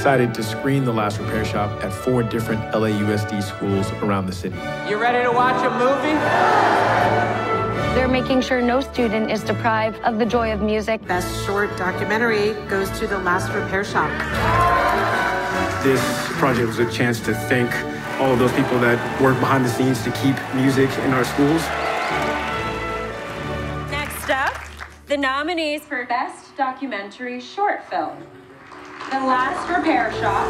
decided to screen The Last Repair Shop at 4 different LAUSD schools around the city. You ready to watch a movie? They're making sure no student is deprived of the joy of music. Best short documentary goes to The Last Repair Shop. This project was a chance to thank all of those people that work behind the scenes to keep music in our schools. Next up, the nominees for Best Documentary Short Film. The Last Repair Shop.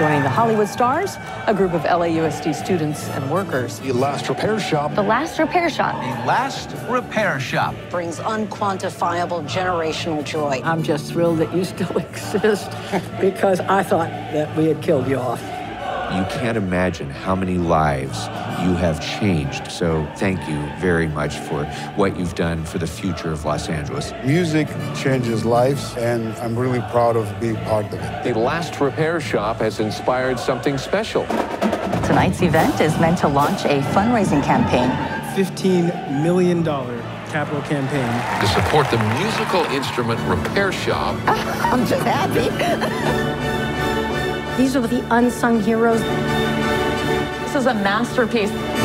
Joining the Hollywood stars, a group of LAUSD students and workers. The Last Repair Shop. The Last Repair Shop. The Last Repair Shop. Brings unquantifiable generational joy. I'm just thrilled that you still exist because I thought that we had killed you off. You can't imagine how many lives you have changed. So thank you very much for what you've done for the future of Los Angeles. Music changes lives, and I'm really proud of being part of it. The Last Repair Shop has inspired something special. Tonight's event is meant to launch a fundraising campaign. $15 million capital campaign. To support the musical instrument repair shop. I'm just happy. These are the unsung heroes. This is a masterpiece.